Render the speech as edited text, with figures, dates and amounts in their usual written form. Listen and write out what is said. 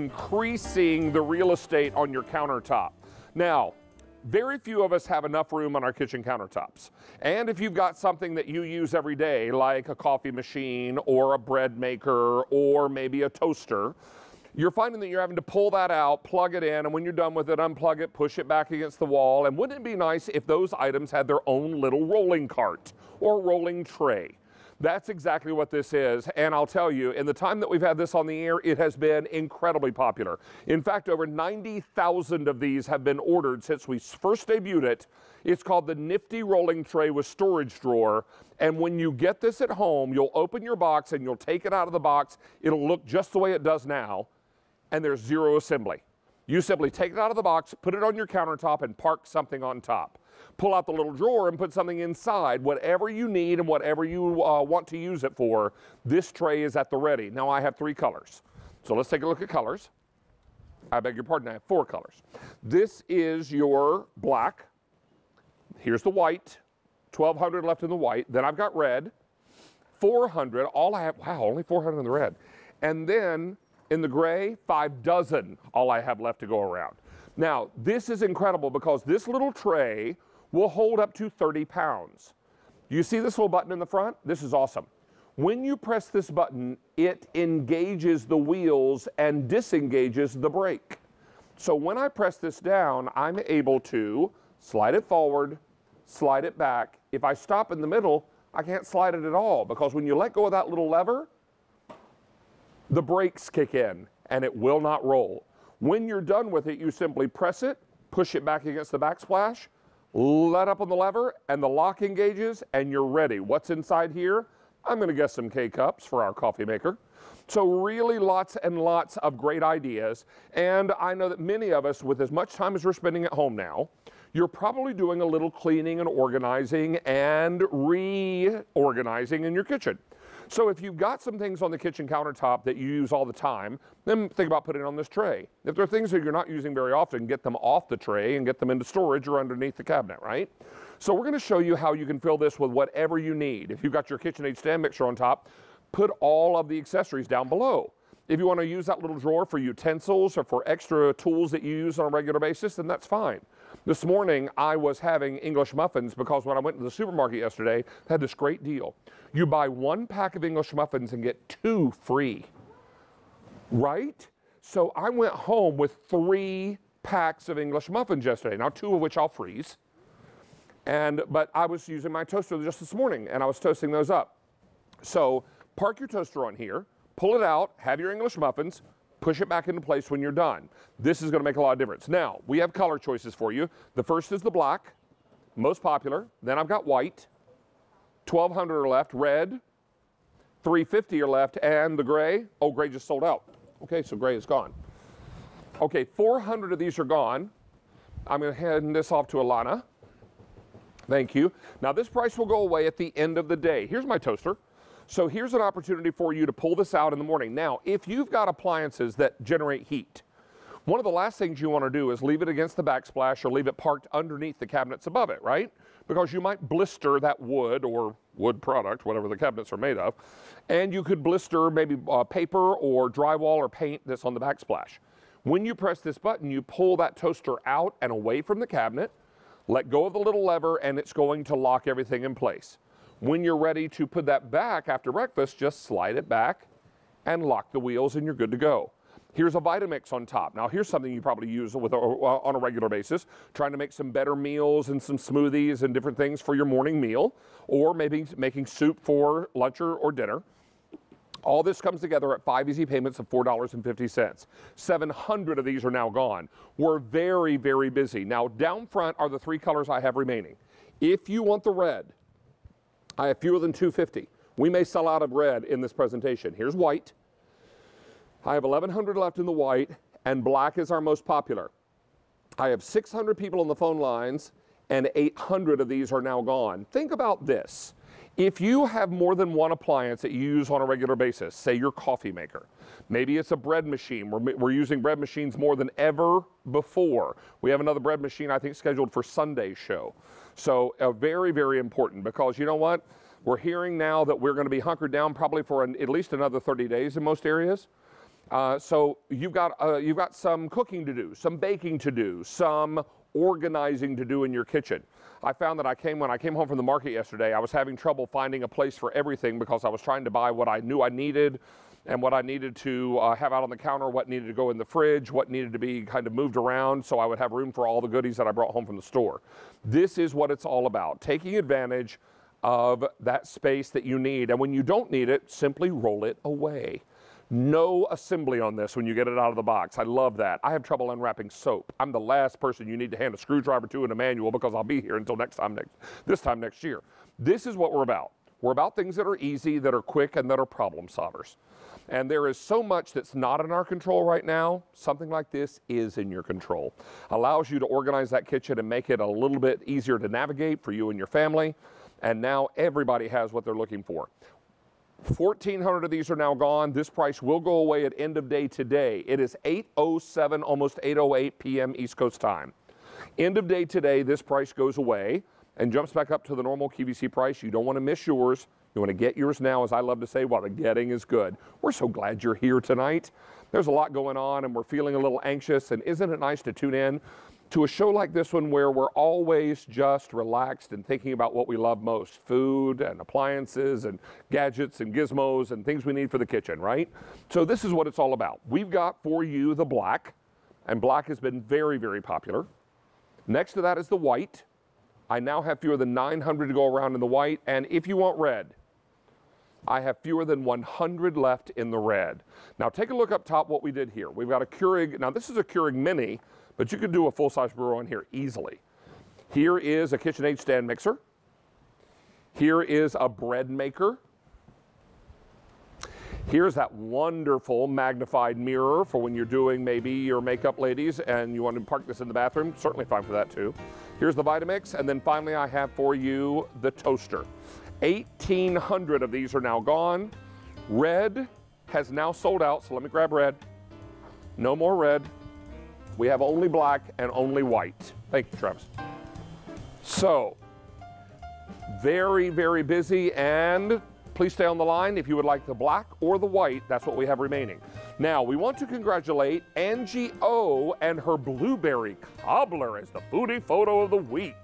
Increasing the real estate on your countertop. Now, very few of us have enough room on our kitchen countertops. And if you've got something that you use every day, like a coffee machine or a bread maker or maybe a toaster, you're finding that you're having to pull that out, plug it in, and when you're done with it, unplug it, push it back against the wall. And wouldn't it be nice if those items had their own little rolling cart or rolling tray? That's exactly what this is, and I'll tell you, in the time that we've had this on the air, it has been incredibly popular. In fact, over 90,000 of these have been ordered since we first debuted it. It's called the Nifty Rolling Tray with Storage Drawer, and when you get this at home, you'll open your box and you'll take it out of the box. It'll look just the way it does now, and there's zero assembly. You simply take it out of the box, put it on your countertop, and park something on top. Pull out the little drawer and put something inside. Whatever you need and whatever you want to use it for, this tray is at the ready. Now I have three colors. So let's take a look at colors. I beg your pardon, I have four colors. This is your black. Here's the white. 1,200 left in the white. Then I've got red. 400. All I have, wow, only 400 in the red. And then in the gray, 6 all I have left to go around. Now, this is incredible because this little tray will hold up to 30 pounds. You see this little button in the front? This is awesome. When you press this button, it engages the wheels and disengages the brake. So when I press this down, I'm able to slide it forward, slide it back. If I stop in the middle, I can't slide it at all because when you let go of that little lever, the brakes kick in and it will not roll. When you're done with it, you simply press it, push it back against the backsplash, let up on the lever, and the lock engages, and you're ready. What's inside here? I'm going to guess some K-Cups for our coffee maker. So really lots and lots of great ideas, and I know that many of us, with as much time as we're spending at home now, you're probably doing a little cleaning and organizing and reorganizing in your kitchen. So if you've got some things on the kitchen countertop that you use all the time, then think about putting it on this tray. If there are things that you're not using very often, get them off the tray and get them into storage or underneath the cabinet, right? So we're going to show you how you can fill this with whatever you need. If you've got your KitchenAid stand mixer on top, put all of the accessories down below. If you want to use that little drawer for utensils or for extra tools that you use on a regular basis, then that's fine. This morning, I was having English muffins because when I went to the supermarket yesterday, they had this great deal. You buy one pack of English muffins and get 2 free, right? So I went home with 3 packs of English muffins yesterday, now 2 of which I'll freeze. But I was using my toaster just this morning, and I was toasting those up. So park your toaster on here. Pull it out, have your English muffins, push it back into place when you're done. This is going to make a lot of difference. Now, we have color choices for you. The first is the black, most popular. Then I've got white, 1,200 are left, red, 350 are left, and the gray. Oh, gray just sold out. Okay, so gray is gone. Okay, 400 of these are gone. I'm going to hand this off to Alana. Thank you. Now, this price will go away at the end of the day. Here's my toaster. So here's an opportunity for you to pull this out in the morning. Now, if you've got appliances that generate heat, one of the last things you want to do is leave it against the backsplash or leave it parked underneath the cabinets above it, right? Because you might blister that wood or wood product, whatever the cabinets are made of, and you could blister maybe paper or drywall or paint that's on the backsplash. When you press this button, you pull that toaster out and away from the cabinet, let go of the little lever, and it's going to lock everything in place. When you're ready to put that back after breakfast, just slide it back and lock the wheels and you're good to go. Here's a Vitamix on top. Now here's something you probably use with on a regular basis, trying to make some better meals and some smoothies and different things for your morning meal, or maybe making soup for lunch or dinner. All this comes together at 5 easy payments of $4.50. 700 of these are now gone. We're very, very busy. Now down front are the 3 colors I have remaining. If you want the red, I have fewer than 250. We may sell out of red in this presentation. Here's white. I have 1,100 left in the white, and black is our most popular. I have 600 people on the phone lines, and 800 of these are now gone. Think about this. If you have more than one appliance that you use on a regular basis, say your coffee maker, maybe it's a bread machine. We're using bread machines more than ever before. We have another bread machine, I think, scheduled for Sunday's show. So very, very important because you know what? We're hearing now that we're going to be hunkered down probably for at least another 30 days in most areas. So you've got some cooking to do, some baking to do, some organizing to do in your kitchen. I found that when I came home from the market yesterday, I was having trouble finding a place for everything because I was trying to buy what I knew I needed and what I needed to have out on the counter, what needed to go in the fridge, what needed to be kind of moved around so I would have room for all the goodies that I brought home from the store. This is what it's all about, taking advantage of that space that you need. And when you don't need it, simply roll it away. No assembly on this when you get it out of the box. I love that. I have trouble unwrapping soap. I'm the last person you need to hand a screwdriver to in a manual because I'll be here until this time next year. This is what we're about. We're about things that are easy, that are quick, and that are problem solvers. And there is so much that's not in our control right now. Something like this is in your control. Allows you to organize that kitchen and make it a little bit easier to navigate for you and your family. And now everybody has what they're looking for. 1,400 of these are now gone. This price will go away at end of day today. It is 8:07, almost 8:08 p.m. East Coast time. End of day today, this price goes away and jumps back up to the normal QVC price. You don't want to miss yours. You want to get yours now, as I love to say, while the getting is good. We're so glad you're here tonight. There's a lot going on, and we're feeling a little anxious, and isn't it nice to tune in to a show like this one where we're always just relaxed and thinking about what we love most, food and appliances and gadgets and gizmos and things we need for the kitchen, right? So this is what it's all about. We've got for you the black, and black has been very, very popular. Next to that is the white. I now have fewer than 900 to go around in the white, and if you want red, I have fewer than 100 left in the red. Now take a look up top what we did here. We've got a Keurig. Now this is a Keurig Mini, but you could do a full-size brewer on here easily. Here is a KitchenAid stand mixer. Here is a bread maker. Here's that wonderful magnified mirror for when you're doing maybe your makeup, ladies, and you want to park this in the bathroom. Certainly fine for that too. Here's the Vitamix, and then finally I have for you the toaster. 1,800 of these are now gone. Red has now sold out, so let me grab red. No more red. We have only black and only white. Thank you, Travis. So, very, very busy, and please stay on the line if you would like the black or the white. That's what we have remaining. Now, we want to congratulate Angie O and her blueberry cobbler as the foodie photo of the week.